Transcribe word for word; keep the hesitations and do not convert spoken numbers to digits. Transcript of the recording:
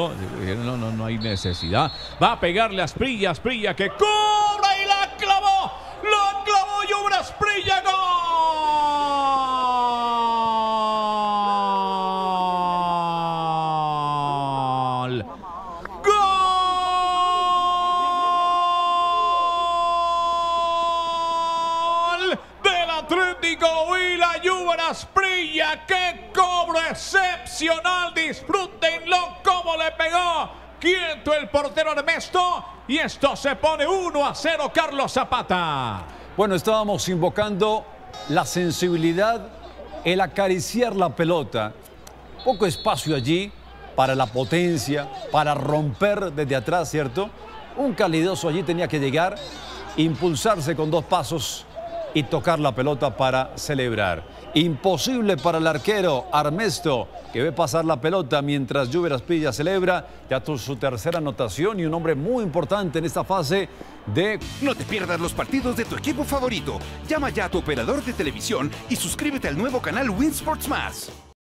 No, no, no hay necesidad. Va a pegarle a Asprilla, Asprilla que cobra y la clavó. La clavó Yuber Asprilla. ¡Gol! ¡Gol! Del Atlético y la Yuber Asprilla. ¡Qué cobro excepcional! Disfrútenlo. Le pegó quieto el portero Armesto y esto se pone uno a cero, Carlos Zapata. Bueno, estábamos invocando la sensibilidad, el acariciar la pelota. Poco espacio allí para la potencia, para romper desde atrás, ¿cierto? Un calidoso allí tenía que llegar, impulsarse con dos pasos y tocar la pelota para celebrar. Imposible para el arquero Armesto, que ve pasar la pelota mientras Yuber Asprilla celebra ya su tercera anotación y un hombre muy importante en esta fase de... No te pierdas los partidos de tu equipo favorito. Llama ya a tu operador de televisión y suscríbete al nuevo canal Win Sports Más.